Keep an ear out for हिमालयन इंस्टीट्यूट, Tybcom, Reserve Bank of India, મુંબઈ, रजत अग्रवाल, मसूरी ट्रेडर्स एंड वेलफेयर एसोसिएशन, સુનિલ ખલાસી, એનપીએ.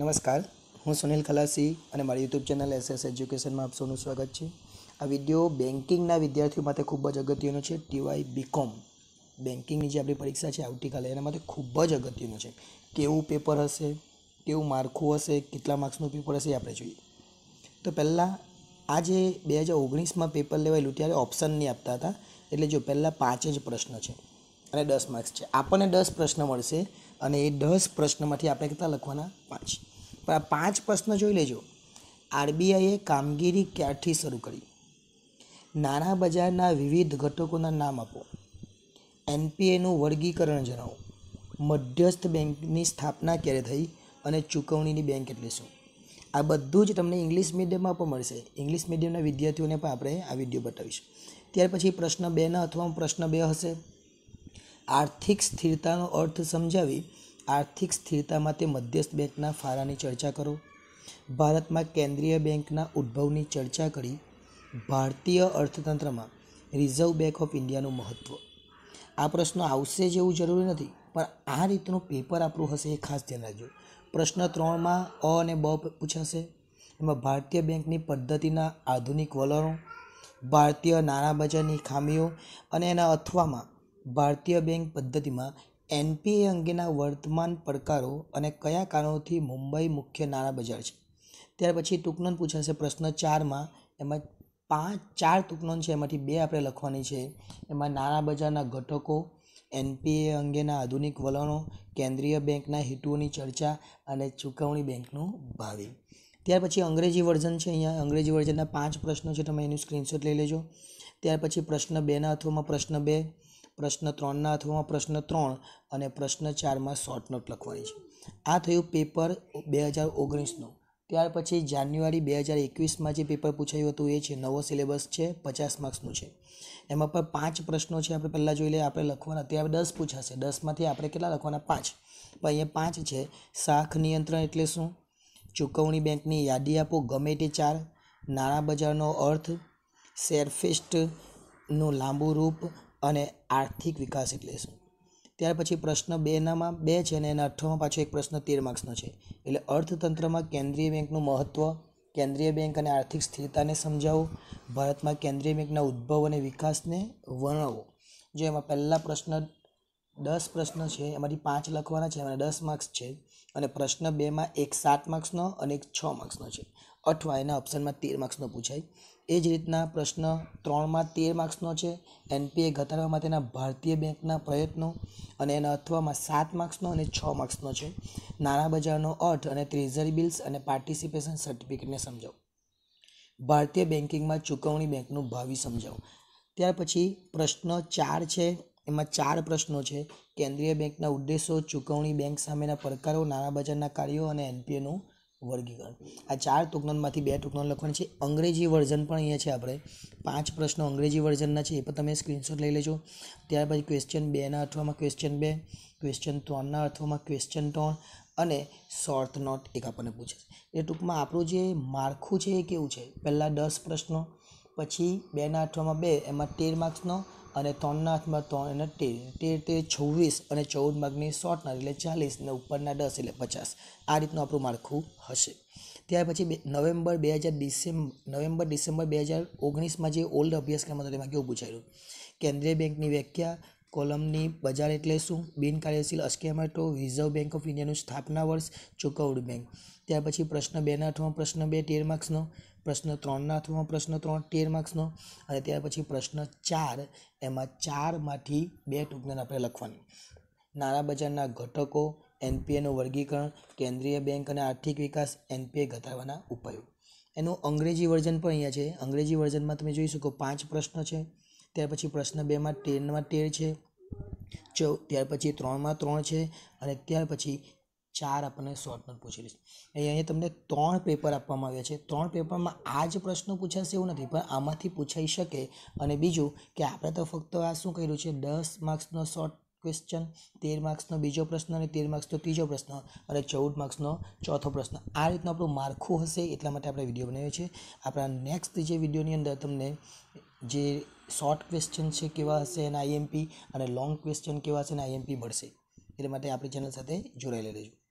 નમસ્કાર હું સુનિલ ખલાસી અને મારી યુટ્યુબ ચેનલ SS એજ્યુકેશનમાં આપ સૌનું સ્વાગત છે। આ વિડિયો બેન્કિંગના વિદ્યાર્થીઓ માટે ખૂબ જ અગત્યનો છે। Tybcom બેન્કિંગની જે આપણી પરીક્ષા છે આવતીકાલે એના માટે ખૂબ જ અગત્યનો છે। કેવું પેપર હશે, કેવું માર્કું હશે, કેટલા માર્ક્સનું પેપર હશે એ આપણે જોઈએ। તો પહેલાં આ જે 2019માં પેપર લેવાયેલું ત્યારે ઓપ્શન નહીં આપતા હતા, એટલે જો પહેલાં 5 જ પ્રશ્ન છે અને 10 માર્ક્સ છે। આપણને 10 પ્રશ્ન મળશે અને એ 10 પ્રશ્નમાંથી આપણે કેટલા લખવાના? 5। पर आ 5 प्रश्न जोई लेजो। आरबीआईए कामगीरी क्यारथी शरू करी? नाणां बजारना विविध घटकोना नाम आपो। एनपीएनु वर्गीकरण जणावो। मध्यस्थ बेंकनी स्थापना क्यारे थई अने चूकवणीनी बेंक एटले शुं? आ बधुं ज तमने इंग्लिश मीडियममां पण मळशे। इंग्लिश मीडियमना विद्यार्थीओने पण आपणे आ विडियो बतावीशुं। त्यार पछी प्रश्न 2 ना अथवा प्रश्न 2 हशे। आर्थिक स्थिरतानो अर्थ समजावी आर्थिक स्थिरता माटे मध्यस्थ बेंकना फारानी चर्चा करो। भारत में केंद्रीय बेंकना उद्भवनी चर्चा करी। भारतीय अर्थतंत्र में रिजर्व बैंक ऑफ इंडिया महत्व। आ प्रश्न आवशे जेवुं जरूरी नथी, पर आ रीतनुं पेपर आपणुं हशे ए खास ध्यान राखजो। प्रश्न 3 में अ अने ब पूछाशे। एमां भारतीय बेंकनी पद्धतिना आधुनिक वलणों, भारतीय नाणां बजारनी खामीओ अने एना अथवामां भारतीय बेंक पद्धतिमां एनपीए अंगेना वर्तमान પડકારો અને કયા કારણોથી મુંબઈ મુખ્ય નાણાં બજાર છે। ત્યાર પછી ટૂંકનોન પૂછાશે પ્રશ્ન 4 માં। એમાં 4 ટૂંકનોન છે, એમાંથી 2 આપણે લખવાની છે। એમાં નાણાં બજારના ઘટકો, એનપીએ અંગેના આધુનિક વલણો, કેન્દ્રીય બેંકના હેતુઓની ચર્ચા અને ચૂકવણી બેંકનું ભાવિ। ત્યાર પછી અંગ્રેજી વર્ઝન છે। અહીંયા અંગ્રેજી વર્ઝનના 5 પ્રશ્નો છે, તમે એનું સ્ક્રીનશોટ લઈ લેજો। ત્યાર પછી પ્રશ્ન 2 ના અથવામાં પ્રશ્ન 2, प्रश्न 3 ना अथवा प्रश्न 3 और प्रश्न 4 में शॉर्ट नोट लखवानी है। आ थयुं पेपर 2019 नो। त्यार पछी जान्युआरी 2021 में जो पेपर पूछायुं हतुं ए छे। नवो सिलेबस है, 50 मार्क्स नो छे। एमां पर 5 प्रश्नों छे। आपणे पहला जोई लईए। आपणे लखवाना त्यार 10 पूछाशे। 10 मांथी आपणे केटला लखवाना? 5। पण अहींया 5 छे। साख नियंत्रण एटले शुं? चूकवणी बेंकनी यादी आपो। गमे ते 4। नाणां बजारनो अर्थ, शेरफेस्ट नुं लांबू रूप अने आर्थिक विकास एटले शुं? त्यार पछी प्रश्न 2 नामां 2 छे अने एना 8मां पाछो एक प्रश्न 13 मार्क्सनो छे। एटले अर्थतंत्रमा केंद्रीय बेंकनुं महत्व, केंद्रीय बेंक अने आर्थिक स्थिरताने समजावो, भारतमां केंद्रीय बेंकना उद्भव अने विकासने वर्णवो। जो एमां पहेला प्रश्न 10 प्रश्न छे, एमांथी 5 लखवाना छे अने 10 मार्क्स छे। अने प्रश्न 2 मां एक 7 मार्क्सनो अने एक 6 मार्क्सनो छे। अथवा एना ऑप्शनमां 13 मार्क्सनो पूछाय। एज रीतना प्रश्न 3 में 13 मार्क्सनों है। एनपीए घटाड़वा माटेना भारतीय बेंकना प्रयत्नों अने एना अथवा में 7 मार्क्सनों अने 6 मार्क्सनों है। नाणां बजारनो अर्थ अने ट्रेजरी बिल्स अने पार्टिसिपेशन सर्टिफिकेटने समजावो। भारतीय बेंकिंग में चूकवणी बेंकनुं भावी समजावो। त्यार पछी प्रश्न 4 है। एमां 4 प्रश्नों है। केंद्रीय बेंकना उद्देश्यों, चूकवणी बेंक सामेना પડકારો, નાણાં બજારના કાર્યો અને એનપીએનું वर्गीकरण। आ 4 टूकनोन में 2 टूकनोन लखवानी है। अंग्रेजी वर्जन पर अहीं छे। आपणे 5 प्रश्नों अंग्रेजी वर्जनना छे, ए पण तमे स्क्रीनशॉट लई लेजो। त्यार पछी क्वेश्चन 2 ना अर्थमां क्वेश्चन 2, क्वेश्चन 3 ना अर्थमां क्वेश्चन 3 अने शॉर्ट नोट एक आपणे पूछे। ए टूंकमां आपणुं जे माळखुं छे ए केवुं छे। पहला 10 प्रश्नों, पछी 2 ना अर्थमां 2 एमां 13 मार्क्सनो अने 3 ना अर्थमां 3 अने 13 26 अने 14 मार्क्सनी शॉर्ट नोट एटले 40 ने उपरना 10 एटले 50। आ रीतनुं आपणुं माळखुं हशे। त्यार पछी नवेम्बर डिसेम्बर 2019 में जो ओल्ड अभ्यासक्रम हतो तेमां केवुं पूछायेलुं? केंद्रीय बेंकनी व्याख्या, कोलमनी बजार एटले शुं, बिनकार्यशील अस्कियामतो, रिजर्व बैंक ऑफ इंडियानुं स्थापना वर्ष, चूकवणी बेंक। त्यार पछी प्रश्न 2 ना अर्थमां प्रश्न 2 13 मार्क्सनो, प्रश्न 3 ना अर्थमां प्रश्न 3 13 मार्क्सनो अने त्यार पछी प्रश्न 4 एमां 4 मांथी 2 टूंकनोन आपणे लखवानी। नाणां बजारना घटको, एनपीएनुं वर्गीकरण, केंद्रीय बैंक अने आर्थिक विकास, एनपीए घटाड़वाना उपायो। एनुं अंग्रेजी वर्जन पण अहींया छे। अंग्रेजी वर्जनमा तमे जोई शको 5 प्रश्न छे। त्यार पछी प्रश्न 2 में 13 है, 14 पी 3 में 3 है और त्यार पछी 4 अपने शॉर्ट नोट पूछेली है। अहीं तमने 3 पेपर आपवामां आव्या छे। 3 पेपर में आज प्रश्नों पूछाशे एवुं नथी, पण आमांथी पूछाई शके। अने बीजुं के आपणे तो फक्त आ शुं कर्युं छे, 10 मार्क्सनो शॉर्ट क्वेश्चन, 13 मार्क्सनो बीजो प्रश्न अने 13 मार्क्सनो तीजो प्रश्न अने 14 मार्क्सनो चौथो प्रश्न। आ रीतनुं आपणुं माळखुं हशे, एटला माटे आपणे विडियो बनाव्यो छे। आपणा नेक्स्ट जे विडियोनी अंदर तमने जे शॉर्ट क्वेश्चन है केवा हशे एना आईएमपी और लॉन्ग क्वेश्चन केवा हशे एना आईएमपी मळशे। एटले माटे आपणी चेनल साथे जोड़ायेला रहेजो।